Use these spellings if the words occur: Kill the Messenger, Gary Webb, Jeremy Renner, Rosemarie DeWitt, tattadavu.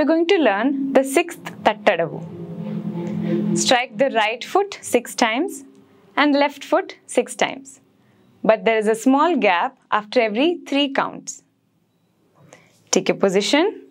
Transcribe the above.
We're going to learn the sixth tattadavu. Strike the right foot 6 times and left foot 6 times. But there is a small gap after every 3 counts. Take a position.